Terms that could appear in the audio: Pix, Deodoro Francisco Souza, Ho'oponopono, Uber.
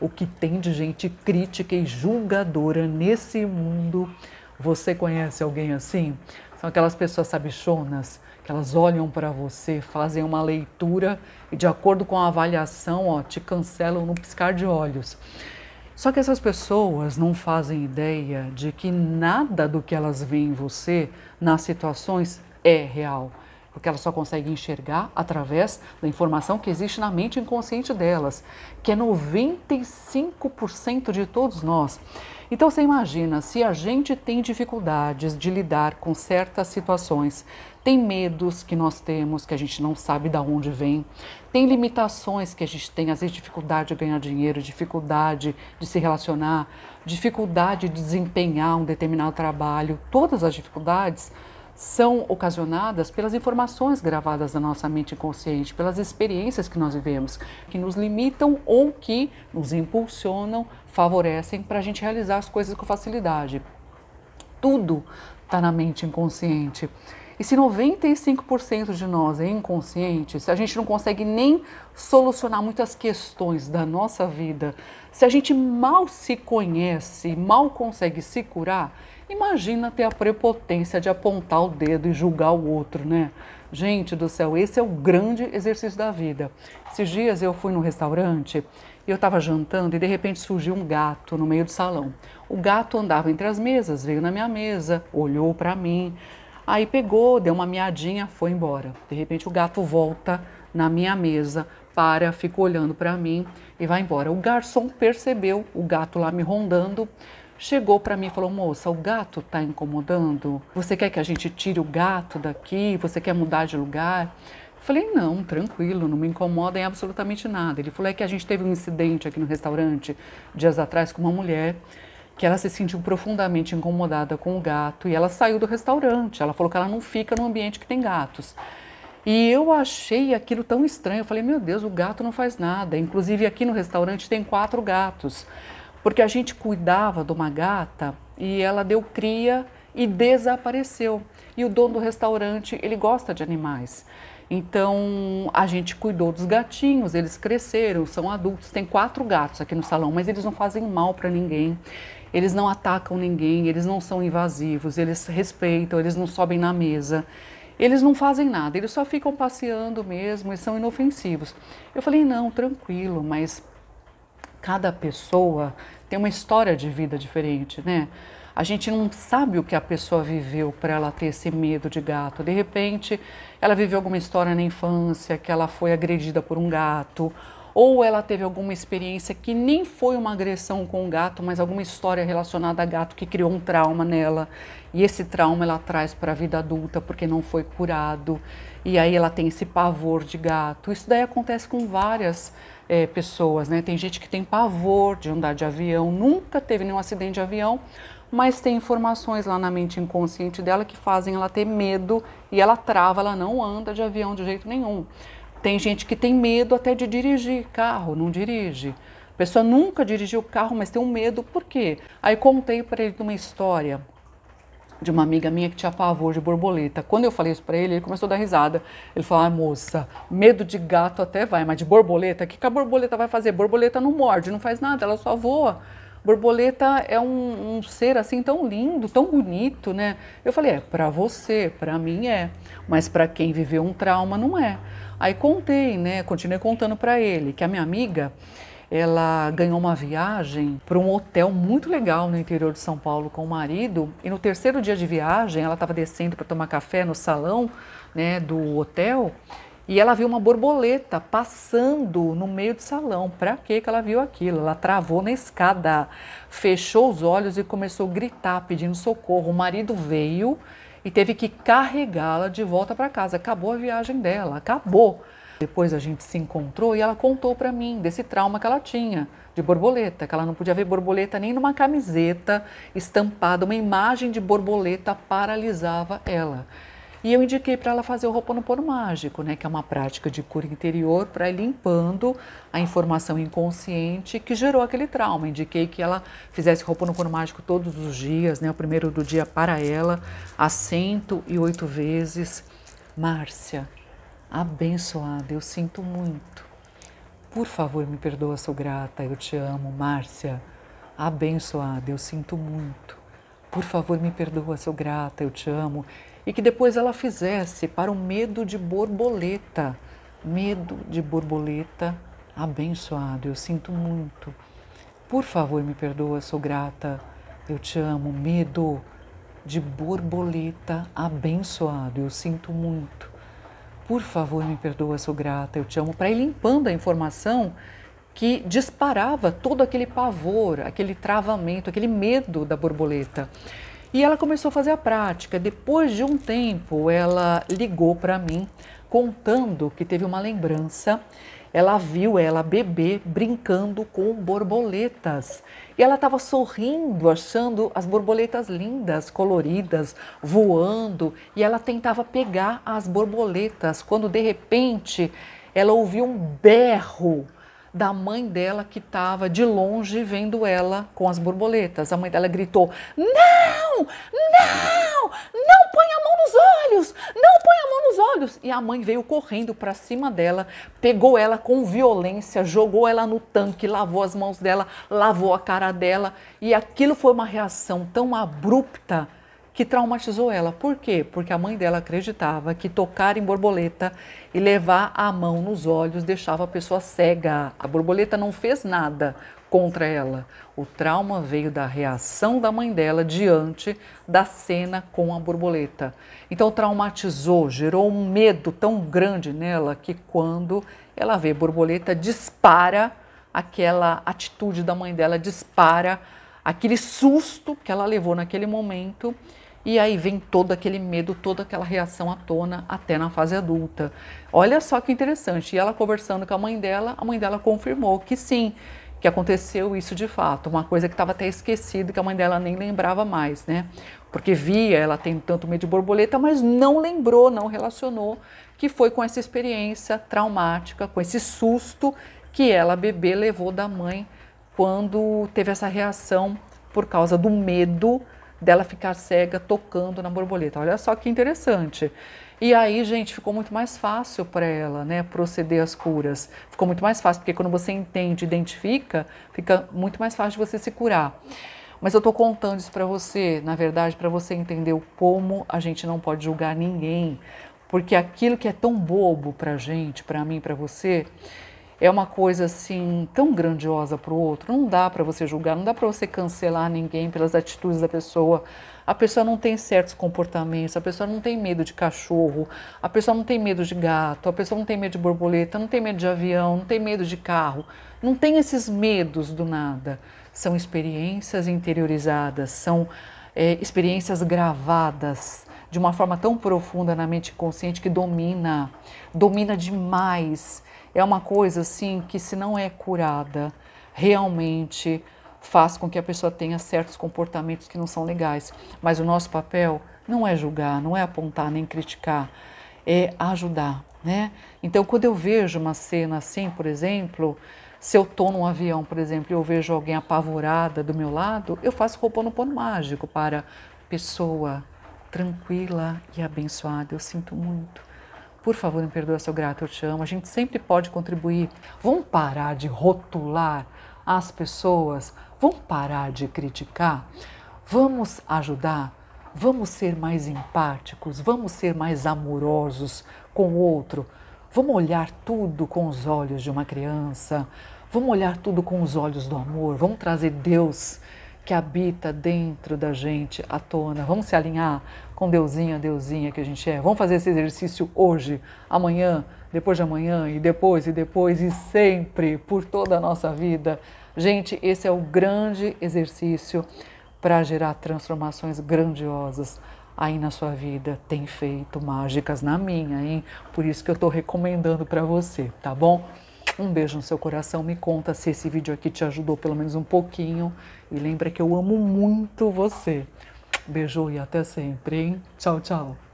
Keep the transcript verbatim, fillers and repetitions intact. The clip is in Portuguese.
o que tem de gente crítica e julgadora nesse mundo. Você conhece alguém assim? São aquelas pessoas sabichonas, que elas olham para você, fazem uma leitura e de acordo com a avaliação, ó, te cancelam no piscar de olhos. Só que essas pessoas não fazem ideia de que nada do que elas veem em você, nas situações, é real. Porque elas só conseguem enxergar através da informação que existe na mente inconsciente delas, que é noventa e cinco por cento de todos nós. Então você imagina, se a gente tem dificuldades de lidar com certas situações, tem medos que nós temos, que a gente não sabe de onde vem, tem limitações que a gente tem, às vezes dificuldade de ganhar dinheiro, dificuldade de se relacionar, dificuldade de desempenhar um determinado trabalho, todas as dificuldades são ocasionadas pelas informações gravadas na nossa mente inconsciente, pelas experiências que nós vivemos, que nos limitam ou que nos impulsionam, favorecem para a gente realizar as coisas com facilidade. Tudo está na mente inconsciente. E se noventa e cinco por cento de nós é inconsciente, se a gente não consegue nem solucionar muitas questões da nossa vida, se a gente mal se conhece, mal consegue se curar, imagina ter a prepotência de apontar o dedo e julgar o outro, né? Gente do céu, esse é o grande exercício da vida. Esses dias eu fui num restaurante e eu estava jantando e de repente surgiu um gato no meio do salão. O gato andava entre as mesas, veio na minha mesa, olhou para mim. Aí pegou, deu uma miadinha, foi embora. De repente o gato volta na minha mesa, para, fica olhando para mim e vai embora. O garçom percebeu o gato lá me rondando, chegou para mim e falou: moça, o gato está incomodando? Você quer que a gente tire o gato daqui? Você quer mudar de lugar? Falei, não, tranquilo, não me incomoda em absolutamente nada. Ele falou, é que a gente teve um incidente aqui no restaurante, dias atrás, com uma mulher, que ela se sentiu profundamente incomodada com o gato e ela saiu do restaurante. Ela falou que ela não fica num ambiente que tem gatos. E eu achei aquilo tão estranho. Eu falei, meu Deus, o gato não faz nada. Inclusive aqui no restaurante tem quatro gatos. Porque a gente cuidava de uma gata e ela deu cria e desapareceu. E o dono do restaurante, ele gosta de animais. Então, a gente cuidou dos gatinhos, eles cresceram, são adultos. Tem quatro gatos aqui no salão, mas eles não fazem mal para ninguém. Eles não atacam ninguém, eles não são invasivos, eles respeitam, eles não sobem na mesa. Eles não fazem nada, eles só ficam passeando mesmo, eles são inofensivos. Eu falei, não, tranquilo, mas cada pessoa tem uma história de vida diferente, né? A gente não sabe o que a pessoa viveu para ela ter esse medo de gato. De repente, ela viveu alguma história na infância, que ela foi agredida por um gato, ou ela teve alguma experiência que nem foi uma agressão com o gato, mas alguma história relacionada a gato que criou um trauma nela. E esse trauma ela traz para a vida adulta porque não foi curado. E aí ela tem esse pavor de gato. Isso daí acontece com várias é, pessoas, né? Tem gente que tem pavor de andar de avião, nunca teve nenhum acidente de avião, mas tem informações lá na mente inconsciente dela que fazem ela ter medo e ela trava, ela não anda de avião de jeito nenhum. Tem gente que tem medo até de dirigir carro, não dirige. A pessoa nunca dirigiu carro, mas tem um medo, por quê? Aí contei para ele uma história de uma amiga minha que tinha pavor de borboleta. Quando eu falei isso para ele, ele começou a dar risada. Ele falou, ah, moça, medo de gato até vai, mas de borboleta, o que, que a borboleta vai fazer? Borboleta não morde, não faz nada, ela só voa. Borboleta é um, um ser assim tão lindo, tão bonito, né? Eu falei, é, para você, para mim é, mas para quem viveu um trauma não é. Aí contei, né? Continuei contando para ele que a minha amiga, ela ganhou uma viagem para um hotel muito legal no interior de São Paulo com o marido, e no terceiro dia de viagem ela estava descendo para tomar café no salão, né, do hotel, e ela viu uma borboleta passando no meio do salão. Para que que ela viu aquilo? Ela travou na escada, fechou os olhos e começou a gritar pedindo socorro. O marido veio e teve que carregá-la de volta para casa. Acabou a viagem dela, acabou. Depois a gente se encontrou e ela contou para mim desse trauma que ela tinha de borboleta, que ela não podia ver borboleta nem numa camiseta estampada, uma imagem de borboleta paralisava ela. E eu indiquei para ela fazer o Ho'oponopono mágico, né, que é uma prática de cura interior para ir limpando a informação inconsciente que gerou aquele trauma. Indiquei que ela fizesse o Ho'oponopono mágico todos os dias, né, o primeiro do dia para ela, a cento e oito vezes. Márcia, abençoada, eu sinto muito. Por favor, me perdoa, sou grata, eu te amo, Márcia, abençoada, eu sinto muito. Por favor, me perdoa, sou grata, eu te amo. E que depois ela fizesse para o medo de borboleta. Medo de borboleta, abençoado, eu sinto muito. Por favor, me perdoa, sou grata, eu te amo. Medo de borboleta, abençoado, eu sinto muito. Por favor, me perdoa, sou grata, eu te amo. Para ir limpando a informação que disparava todo aquele pavor, aquele travamento, aquele medo da borboleta. E ela começou a fazer a prática. Depois de um tempo, ela ligou para mim, contando que teve uma lembrança. Ela viu ela, bebê, brincando com borboletas. E ela estava sorrindo, achando as borboletas lindas, coloridas, voando. E ela tentava pegar as borboletas, quando de repente ela ouviu um berro da mãe dela que estava de longe vendo ela com as borboletas. A mãe dela gritou, não, não, não põe a mão nos olhos, não põe a mão nos olhos. E a mãe veio correndo para cima dela, pegou ela com violência, jogou ela no tanque, lavou as mãos dela, lavou a cara dela. E aquilo foi uma reação tão abrupta que traumatizou ela. Por quê? Porque a mãe dela acreditava que tocar em borboleta e levar a mão nos olhos deixava a pessoa cega. A borboleta não fez nada contra ela. O trauma veio da reação da mãe dela diante da cena com a borboleta. Então traumatizou, gerou um medo tão grande nela que quando ela vê borboleta, dispara aquela atitude da mãe dela, dispara aquele susto que ela levou naquele momento. E aí vem todo aquele medo, toda aquela reação à tona até na fase adulta. Olha só que interessante. E ela conversando com a mãe dela, a mãe dela confirmou que sim, que aconteceu isso de fato. Uma coisa que estava até esquecida, que a mãe dela nem lembrava mais, né? Porque via ela tendo tanto medo de borboleta, mas não lembrou, não relacionou, que foi com essa experiência traumática, com esse susto que ela, bebê, levou da mãe quando teve essa reação por causa do medo dela ficar cega tocando na borboleta. Olha só que interessante. E aí, gente, ficou muito mais fácil para ela, né, proceder às curas. Ficou muito mais fácil, porque quando você entende, identifica, fica muito mais fácil de você se curar. Mas eu tô contando isso para você, na verdade, para você entender o como a gente não pode julgar ninguém, porque aquilo que é tão bobo pra gente, para mim, para você, é uma coisa assim tão grandiosa para o outro. Não dá para você julgar, não dá para você cancelar ninguém pelas atitudes da pessoa. A pessoa não tem certos comportamentos, a pessoa não tem medo de cachorro, a pessoa não tem medo de gato, a pessoa não tem medo de borboleta, não tem medo de avião, não tem medo de carro. Não tem esses medos do nada. São experiências interiorizadas, são é, experiências gravadas de uma forma tão profunda na mente consciente que domina, domina demais. É uma coisa assim que, se não é curada, realmente faz com que a pessoa tenha certos comportamentos que não são legais. Mas o nosso papel não é julgar, não é apontar nem criticar, é ajudar, né? Então, quando eu vejo uma cena assim, por exemplo, se eu estou num avião, por exemplo, e eu vejo alguém apavorada do meu lado, eu faço Ho'oponopono mágico para pessoa tranquila e abençoada. Eu sinto muito. Por favor, me perdoa, sou grata, eu te amo. A gente sempre pode contribuir. Vamos parar de rotular as pessoas? Vamos parar de criticar? Vamos ajudar? Vamos ser mais empáticos? Vamos ser mais amorosos com o outro? Vamos olhar tudo com os olhos de uma criança? Vamos olhar tudo com os olhos do amor? Vamos trazer Deus que habita dentro da gente à tona. Vamos se alinhar com Deusinha, Deusinha que a gente é. Vamos fazer esse exercício hoje, amanhã, depois de amanhã, e depois, e depois, e sempre, por toda a nossa vida. Gente, esse é o grande exercício para gerar transformações grandiosas aí na sua vida. Tem feito mágicas na minha, hein? Por isso que eu estou recomendando para você, tá bom? Um beijo no seu coração, me conta se esse vídeo aqui te ajudou pelo menos um pouquinho. E lembra que eu amo muito você. Beijo e até sempre, hein? Tchau, tchau.